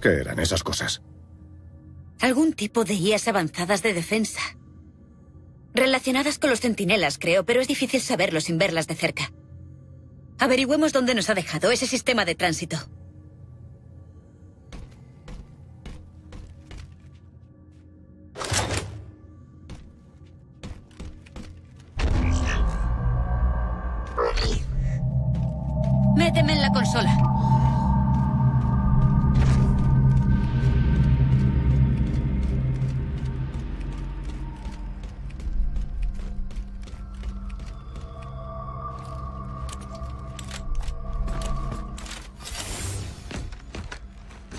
¿Qué eran esas cosas? Algún tipo de guías avanzadas de defensa. Relacionadas con los centinelas, creo, pero es difícil saberlo sin verlas de cerca. Averigüemos dónde nos ha dejado ese sistema de tránsito. Méteme en la consola.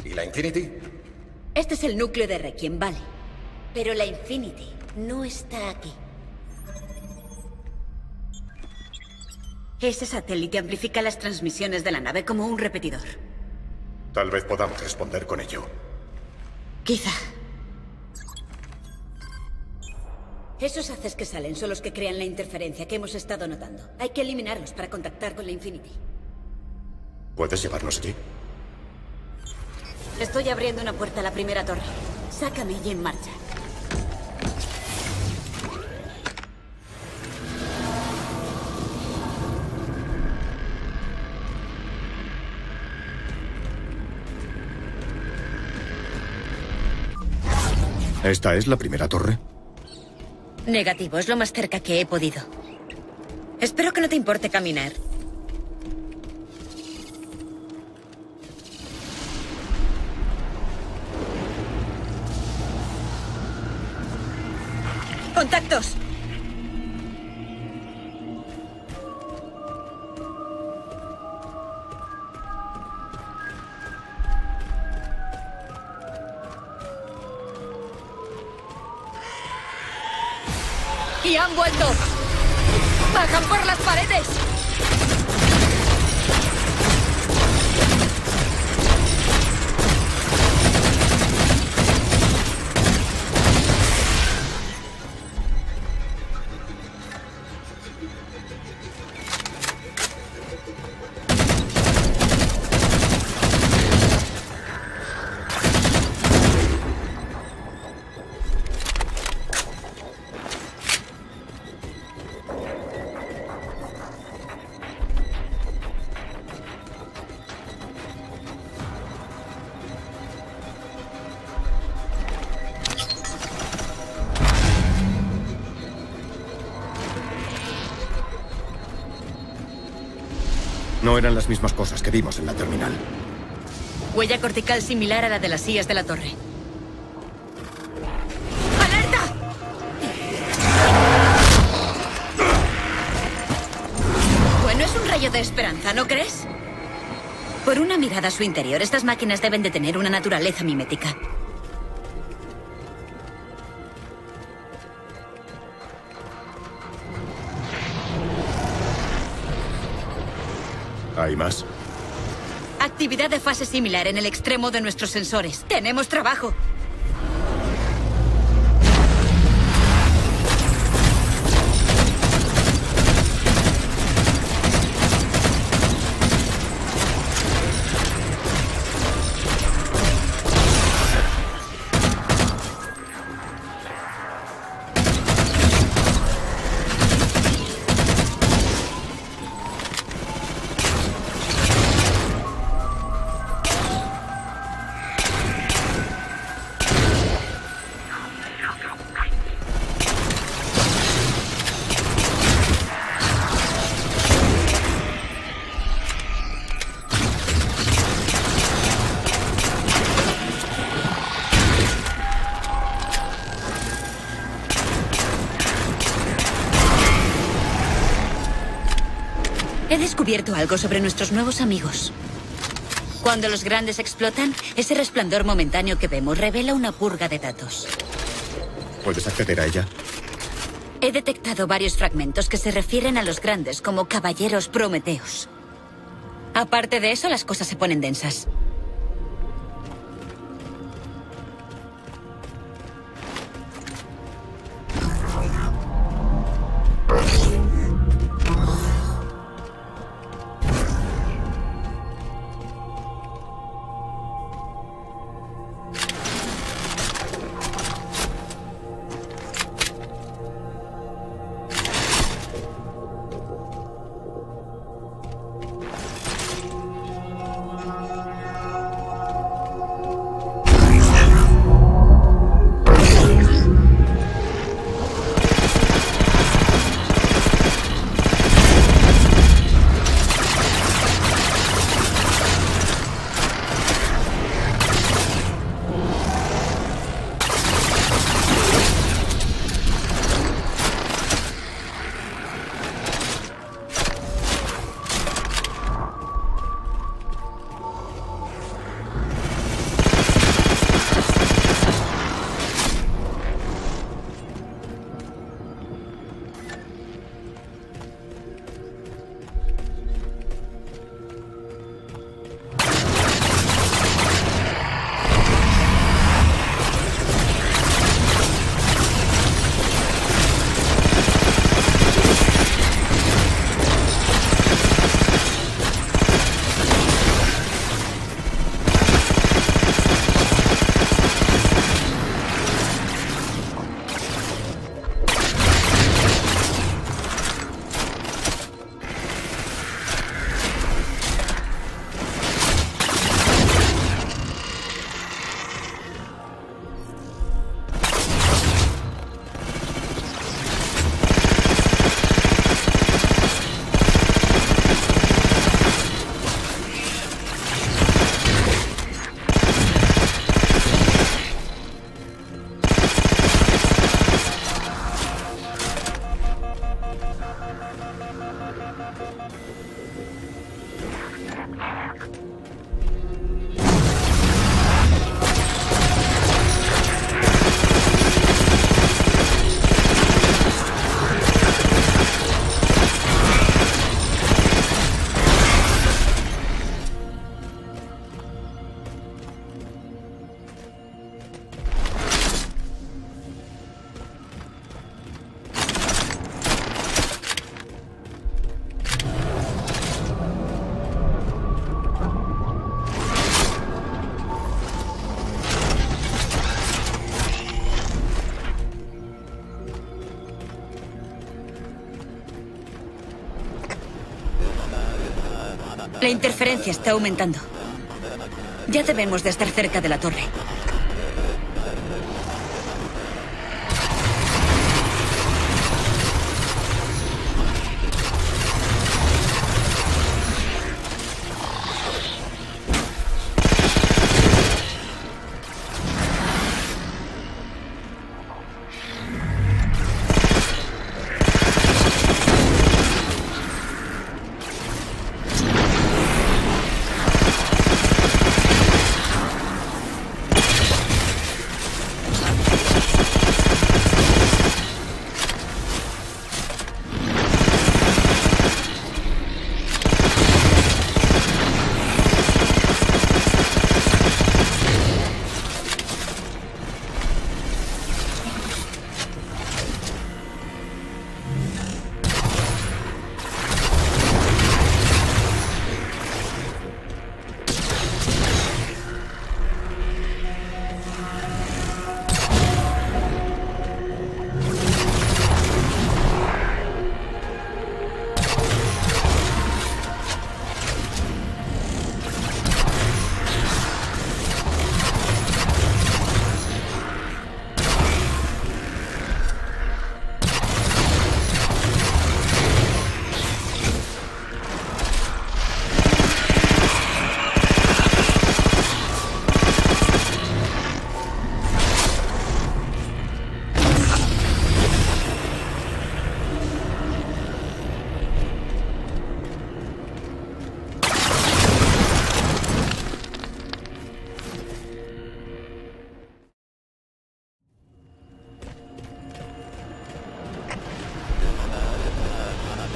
¿Y la Infinity? Este es el núcleo de Requiem, vale. Pero la Infinity no está aquí. Ese satélite amplifica las transmisiones de la nave como un repetidor. Tal vez podamos responder con ello. Quizá. Esos haces que salen son los que crean la interferencia que hemos estado notando. Hay que eliminarlos para contactar con la Infinity. ¿Puedes llevarnos allí? Estoy abriendo una puerta a la primera torre. Sácame y en marcha. ¿Esta es la primera torre? Negativo, es lo más cerca que he podido. Espero que no te importe caminar. ¡Contactos! ¡Y han vuelto! ¡Bajan por las paredes! No eran las mismas cosas que vimos en la terminal. Huella cortical similar a la de las sillas de la torre. ¡Alerta! Bueno, es un rayo de esperanza, ¿no crees? Por una mirada a su interior, estas máquinas deben de tener una naturaleza mimética. ¿Hay más? Actividad de fase similar en el extremo de nuestros sensores. ¡Tenemos trabajo! He descubierto algo sobre nuestros nuevos amigos. Cuando los grandes explotan, ese resplandor momentáneo que vemos revela una purga de datos. ¿Puedes acceder a ella? He detectado varios fragmentos que se refieren a los grandes como Caballeros Prometeos. Aparte de eso, las cosas se ponen densas. La interferencia está aumentando. Ya debemos de estar cerca de la torre.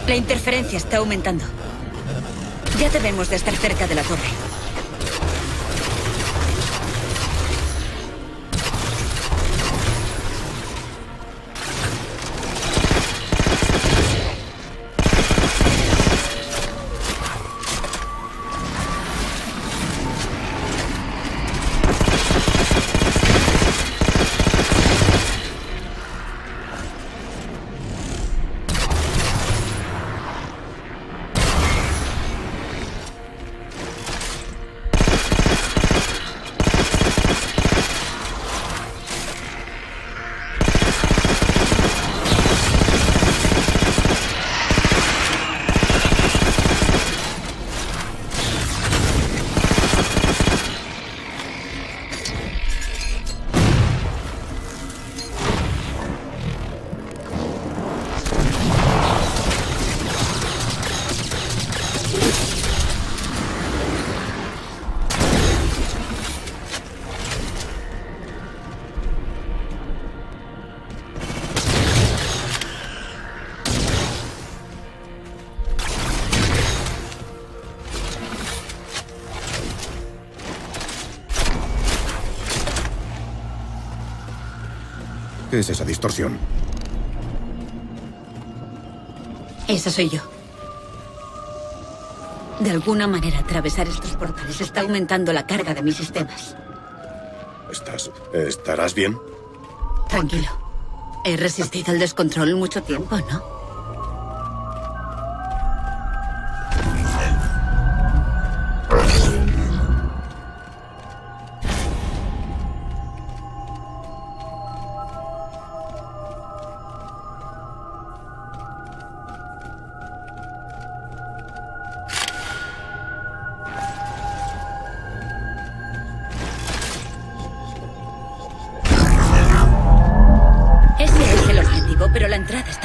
La interferencia está aumentando. Ya debemos de estar cerca de la torre. ¿Qué es esa distorsión? Esa soy yo. De alguna manera, atravesar estos portales está aumentando la carga de mis sistemas. ¿Estarás bien? Tranquilo. He resistido el descontrol mucho tiempo, ¿no?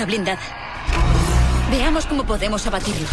Blindada. Veamos cómo podemos abatirlo.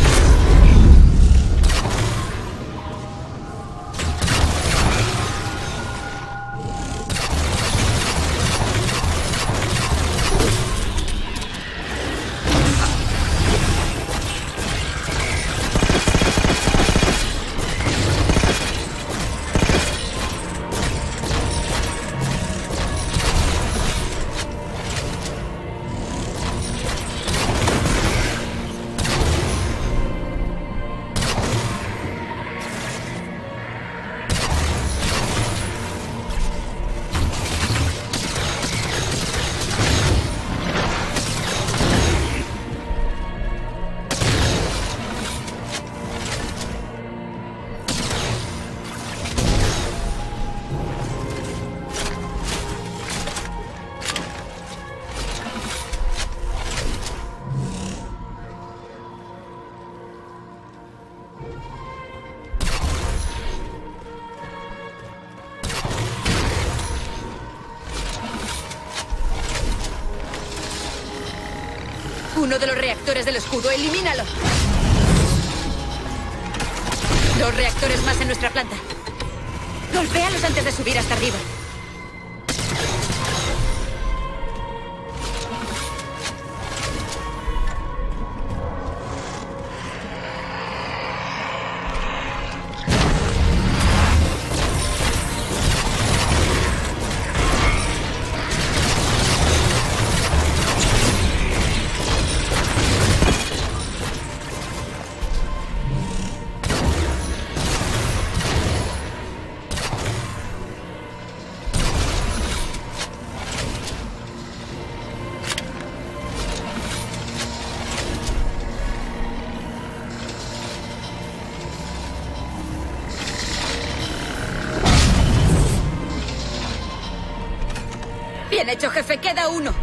Uno de los reactores del escudo, elimínalo. Dos reactores más en nuestra planta. Golpéalos antes de subir hasta arriba. Bien hecho, jefe. Queda uno.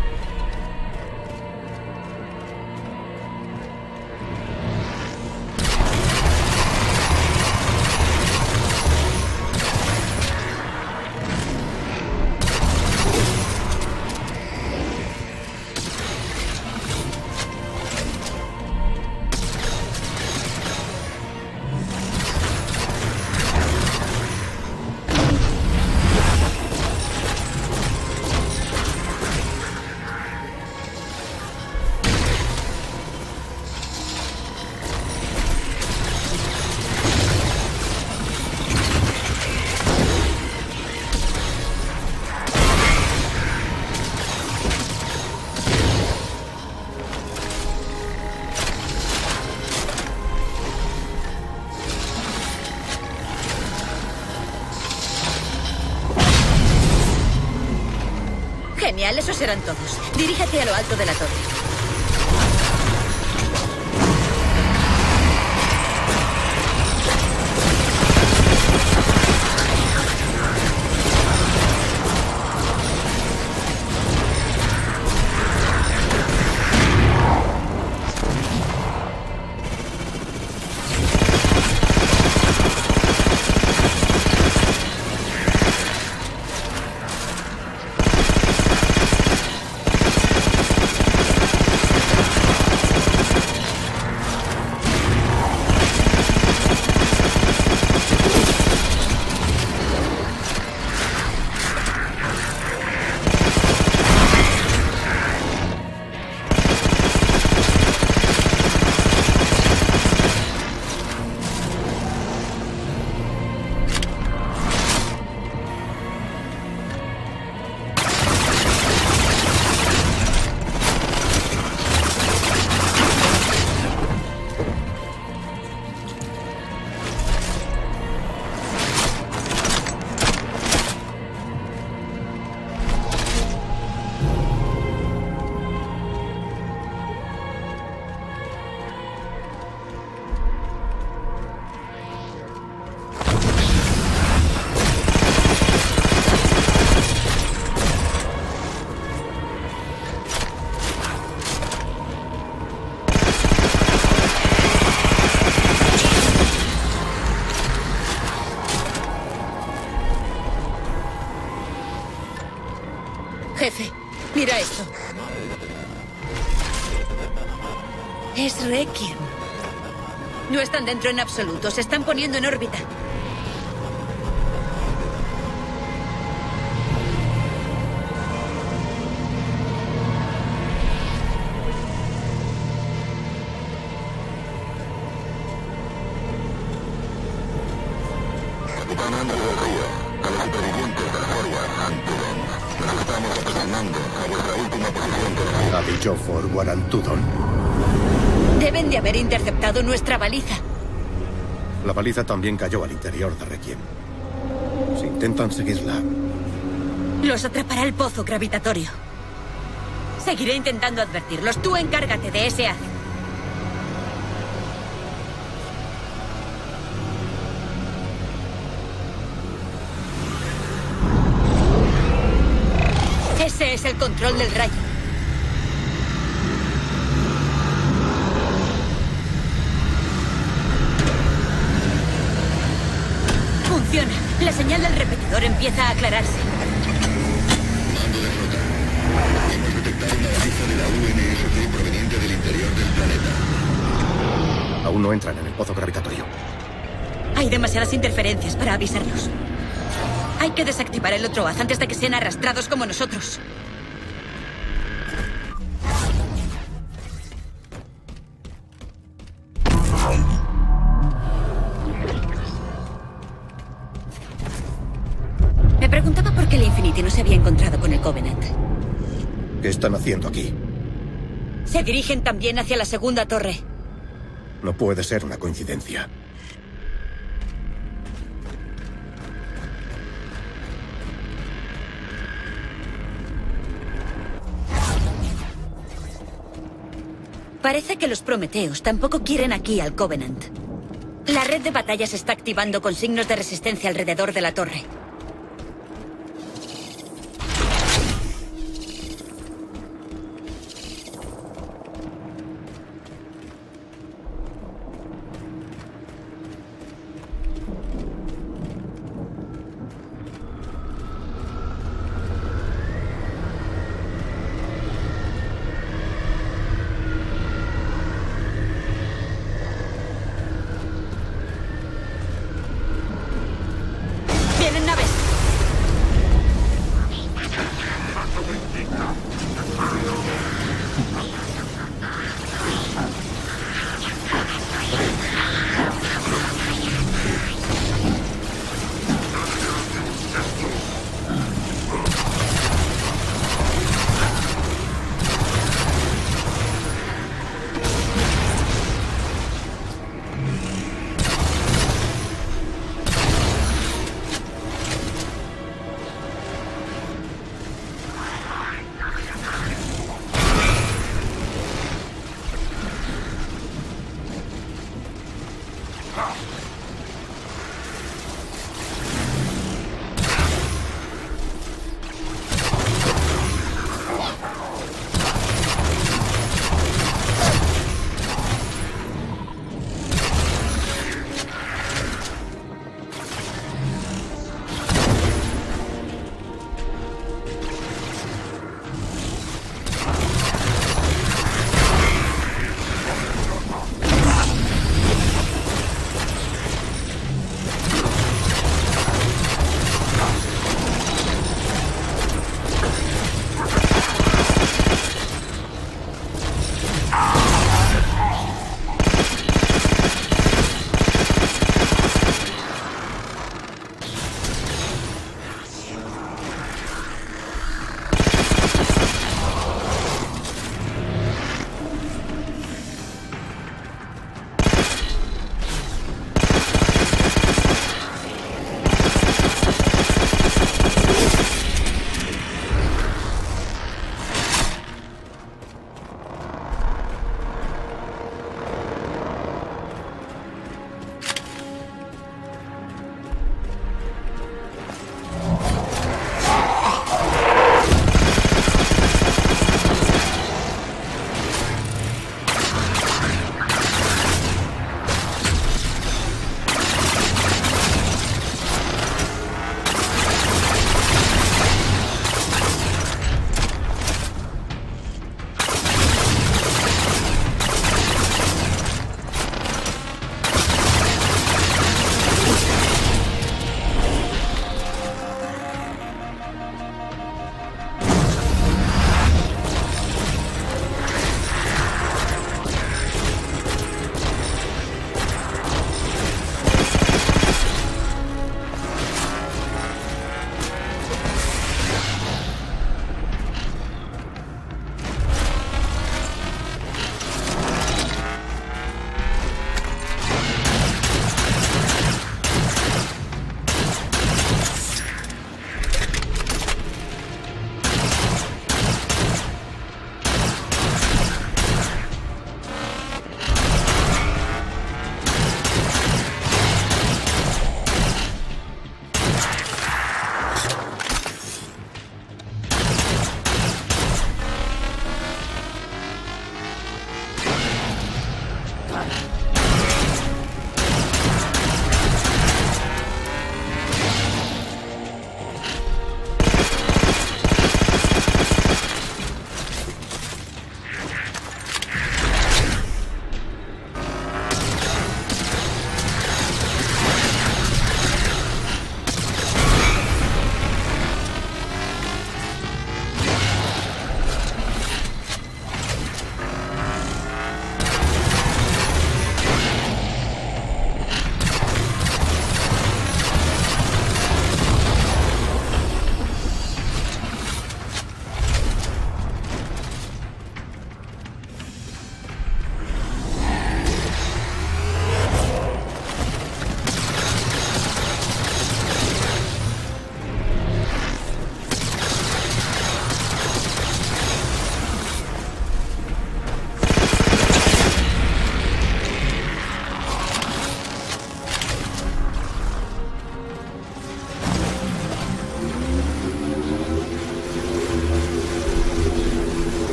Genial, esos serán todos. Dirígete a lo alto de la torre. Jefe, mira esto. Es Requiem. No están dentro en absoluto, se están poniendo en órbita. Forward Unto Dawn. Deben de haber interceptado nuestra baliza. La baliza también cayó al interior de Requiem. Si intentan seguirla... los atrapará el pozo gravitatorio. Seguiré intentando advertirlos. Tú encárgate de ese haz. Ese es el control del rayo. La señal del repetidor empieza a aclararse. Detectar una baliza de la UNSC proveniente salido del interior del planeta. Aún no entran en el pozo gravitatorio. Hay demasiadas interferencias para avisarnos. Hay que desactivar el otro haz antes de que sean arrastrados como nosotros. Me preguntaba por qué el Infinity no se había encontrado con el Covenant. ¿Qué están haciendo aquí? Se dirigen también hacia la segunda torre. No puede ser una coincidencia. Parece que los Prometeos tampoco quieren aquí al Covenant. La red de batalla se está activando con signos de resistencia alrededor de la torre.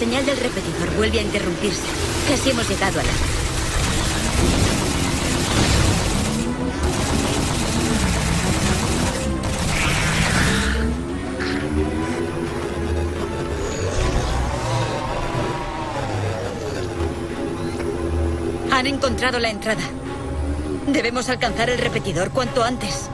señal del repetidor vuelve a interrumpirse. Casi hemos llegado a la... Han encontrado la entrada. Debemos alcanzar el repetidor cuanto antes.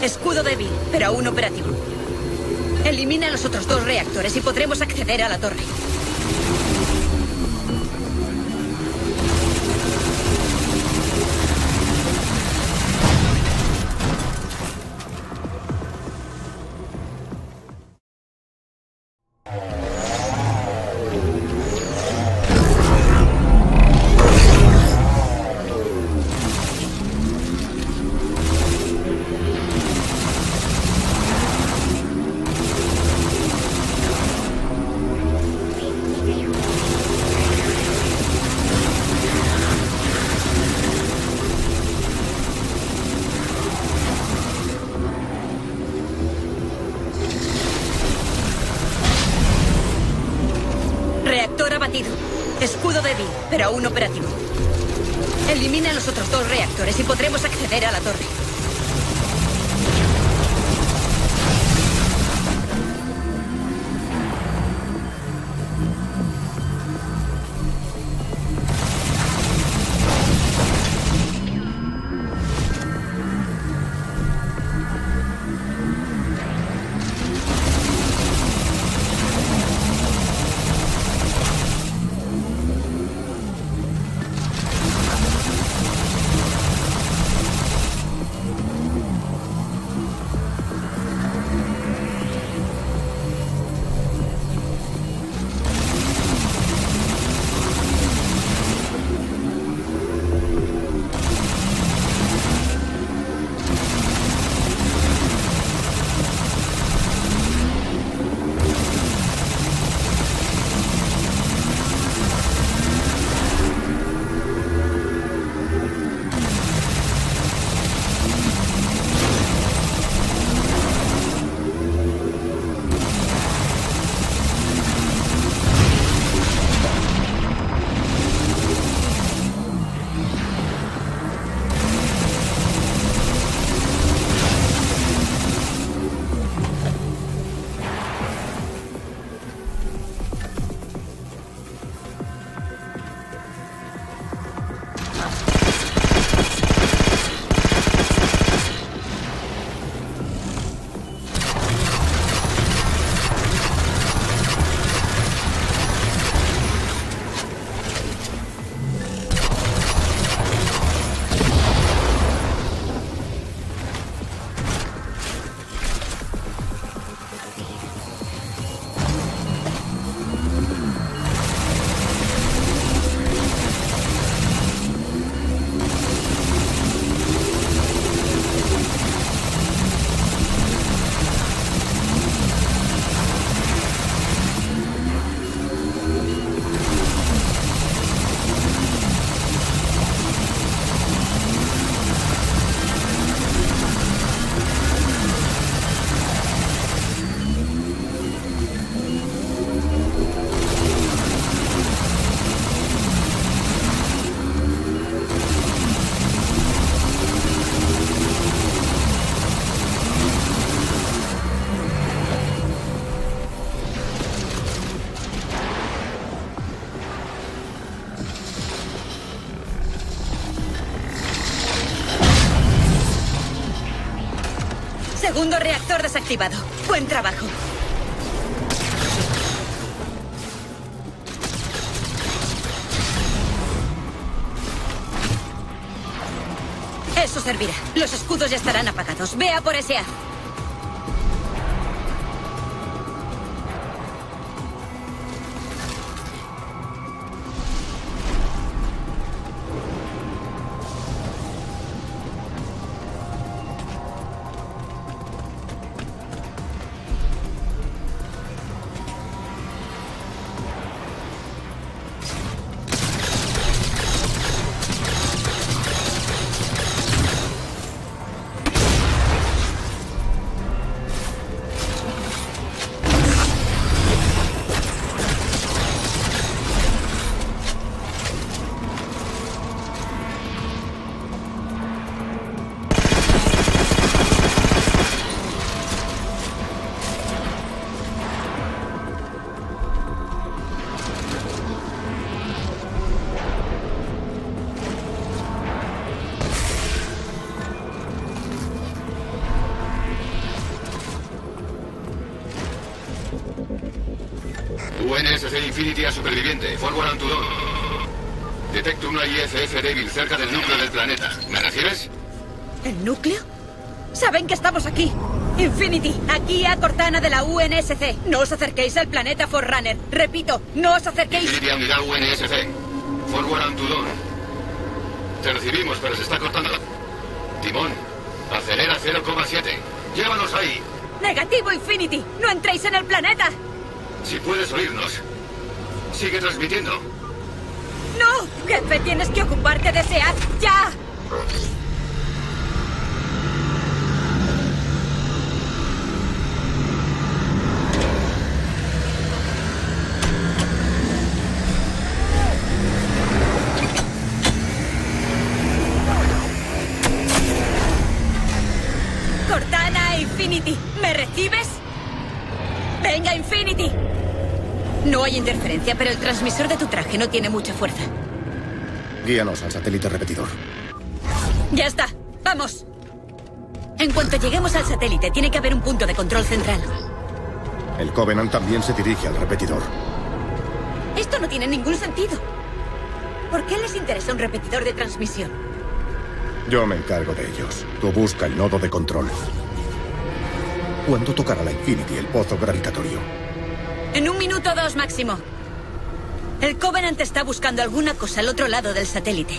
Escudo débil, pero aún operativo. Elimina los otros dos reactores y podremos acceder a la torre. Pero aún operativo. Elimina los otros dos reactores y podremos acceder a la torre. Segundo reactor desactivado. Buen trabajo. Eso servirá. Los escudos ya estarán apagados. Vea por ese haz. UNSC Infinity a superviviente. Forward Unto Dawn. Detecto una IFF débil cerca del núcleo del planeta. ¿Me recibes? ¿El núcleo? Saben que estamos aquí. Infinity, aquí a Cortana de la UNSC. No os acerquéis al planeta Forerunner. Repito, no os acerquéis. Infinity a unidad UNSC. Forward Unto Dawn. Te recibimos, pero se está cortando. Timón, acelera 0,7. Llévanos ahí. Negativo, Infinity. No entréis en el planeta. Si puedes oírnos, sigue transmitiendo. ¡No! Jefe, tienes que ocuparte de ese haz ya. Cortana, Infinity, ¿me recibes? ¡Venga, Infinity! No hay interferencia, pero el transmisor de tu traje no tiene mucha fuerza. Guíanos al satélite repetidor. Ya está. ¡Vamos! En cuanto lleguemos al satélite, tiene que haber un punto de control central. El Covenant también se dirige al repetidor. Esto no tiene ningún sentido. ¿Por qué les interesa un repetidor de transmisión? Yo me encargo de ellos. Tú busca el nodo de control. ¿Cuándo tocará la Infinity el pozo gravitatorio? En 1 minuto o 2 máximo. El Covenant está buscando alguna cosa al otro lado del satélite.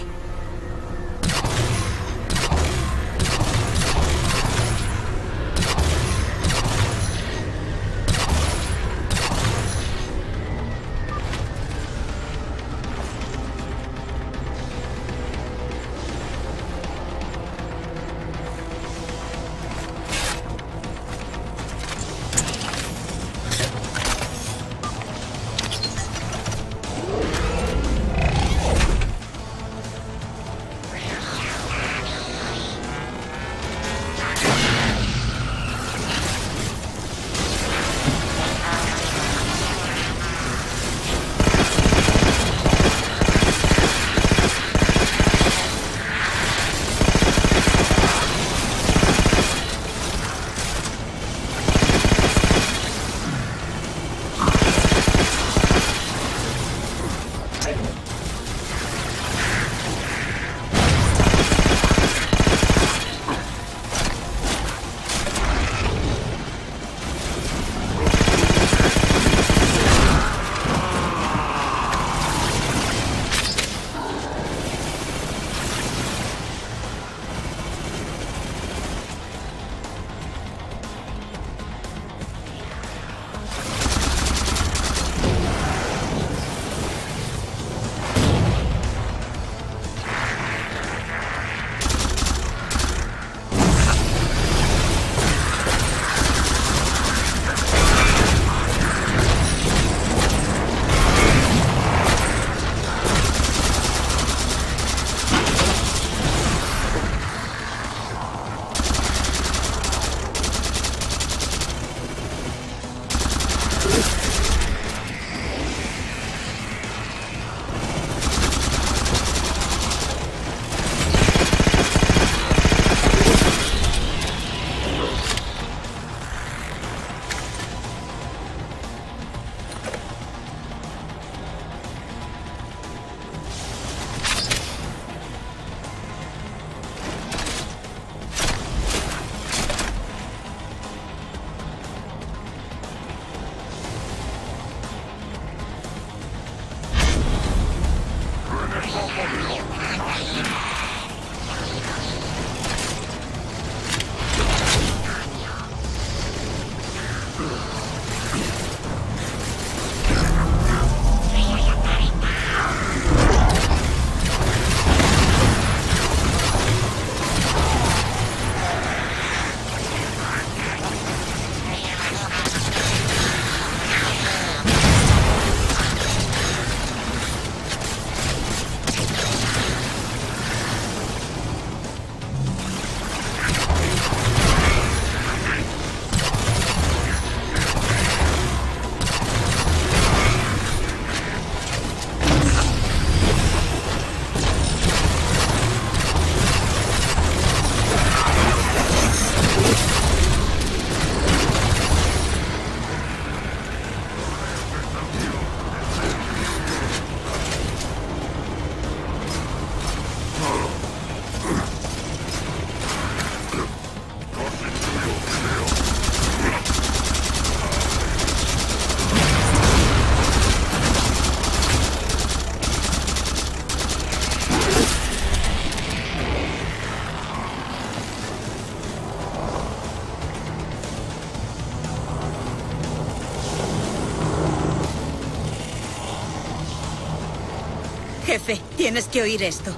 Jefe, tienes que oír esto.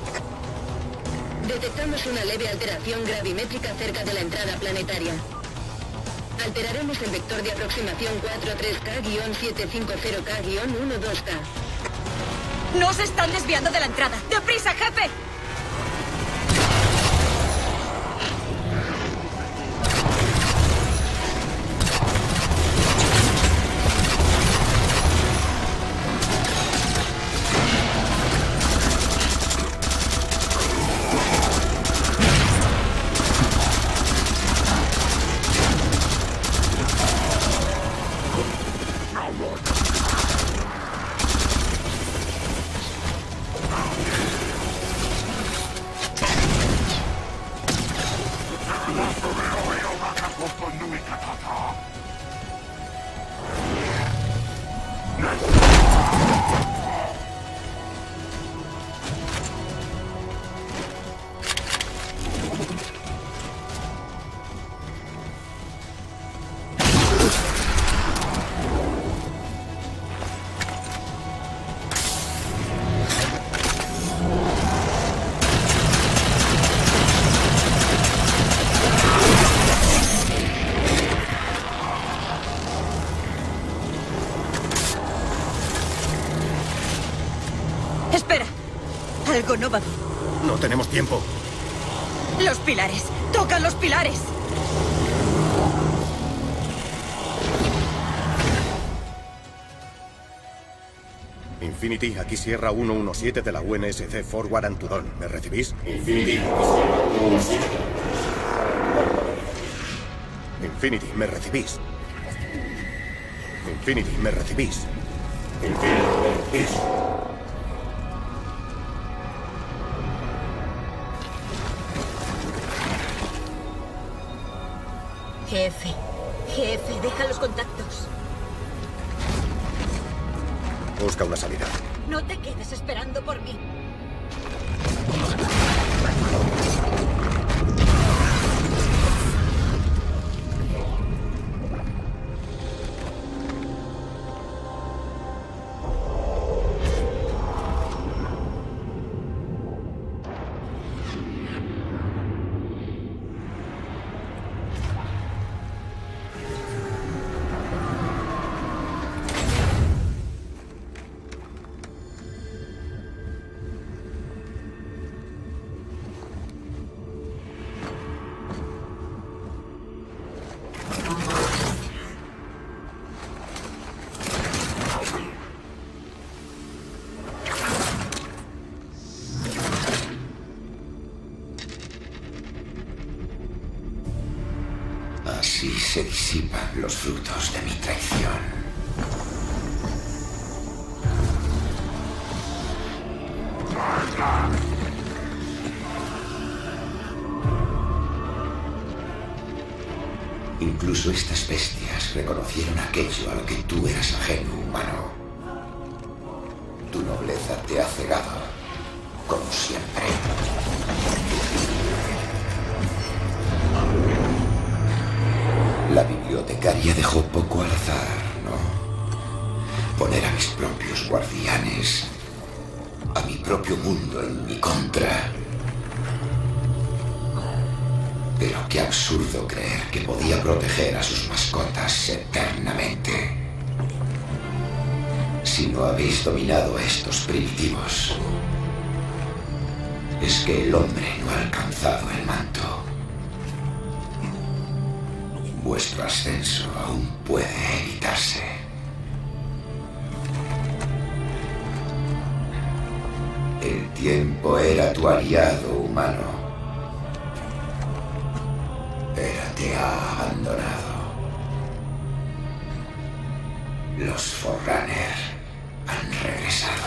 Detectamos una leve alteración gravimétrica cerca de la entrada planetaria. Alteraremos el vector de aproximación 43K-750K-12K. ¡Nos están desviando de la entrada! ¡Deprisa, jefe! No va bien. No tenemos tiempo. Los pilares. ¡Tocan los pilares! Infinity, aquí Sierra 117 de la UNSC Forward Unto Dawn. ¿Me recibís? Infinity, aquí Sierra 117. Infinity, ¿me recibís? Infinity, ¿me recibís? Infinity, ¿me recibís? Jefe, jefe, deja los contactos. Busca una salida. No te quedes esperando por mí. Así se disipan los frutos de mi traición. Incluso estas bestias reconocieron aquello a lo que tú eras ajeno, humano. Tu nobleza te ha cegado, como siempre. La bibliotecaria dejó poco al azar, ¿no? Poner a mis propios guardianes, a mi propio mundo en mi contra. Pero qué absurdo creer que podía proteger a sus mascotas eternamente. Si no habéis dominado a estos primitivos, es que el hombre no ha alcanzado el manto. Vuestro ascenso aún puede evitarse. El tiempo era tu aliado, humano. Pero te ha abandonado. Los Forerunner han regresado.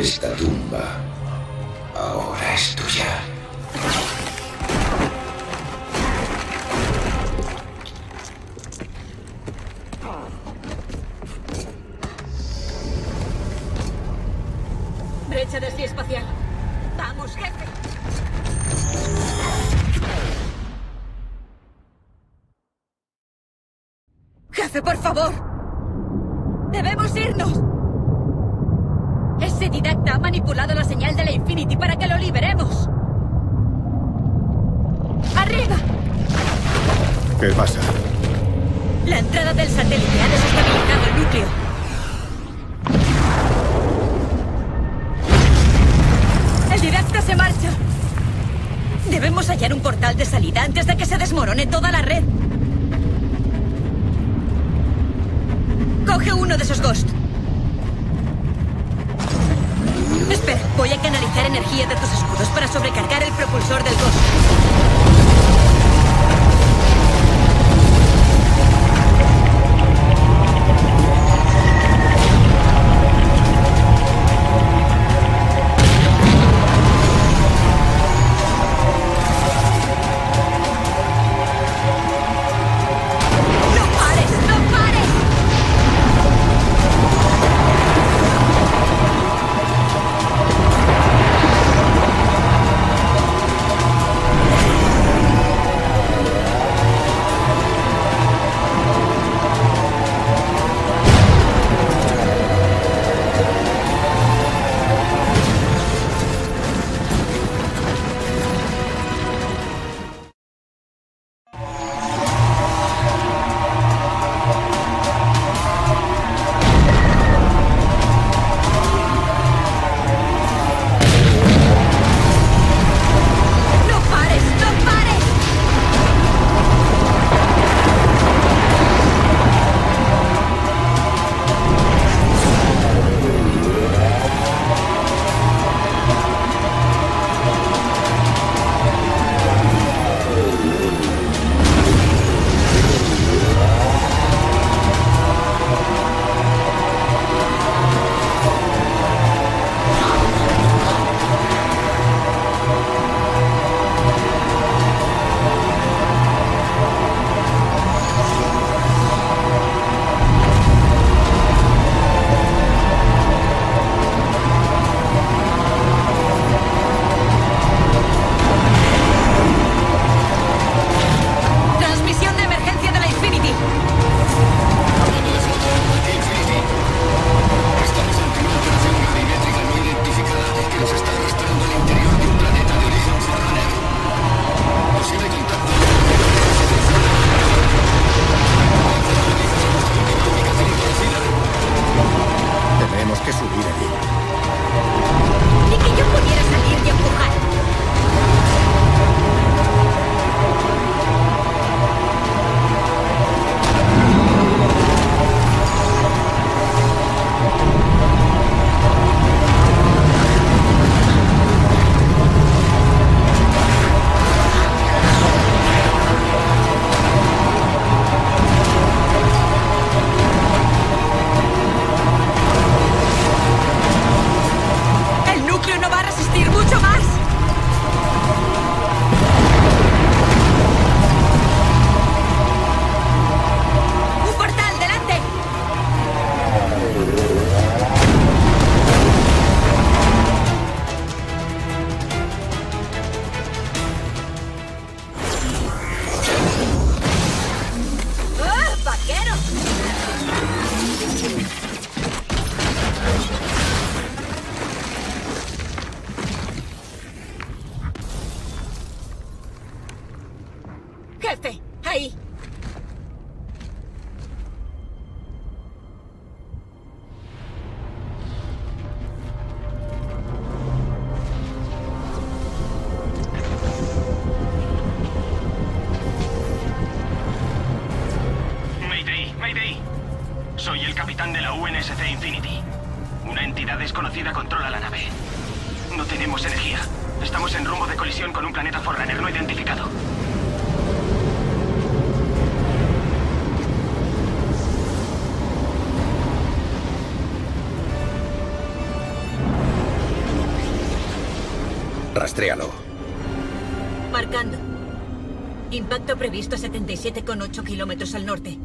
Esta tumba ahora es tuya. Brecha de desvío espacial. ¡Vamos, jefe! ¡Jefe, por favor! ¡Debemos irnos! Ese didacta ha manipulado la señal de la Infinity para que lo liberemos. ¡Arriba! ¿Qué pasa? La entrada del satélite ha desestabilizado el núcleo. ¡Se marcha! Debemos hallar un portal de salida antes de que se desmorone toda la red. Coge uno de esos Ghost. Espera, voy a canalizar energía de tus escudos para sobrecargar el propulsor del Rastréalo. Marcando. Impacto previsto a 77,8 kilómetros al norte.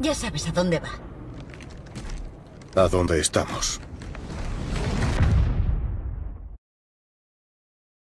Ya sabes a dónde va. ¿A dónde estamos?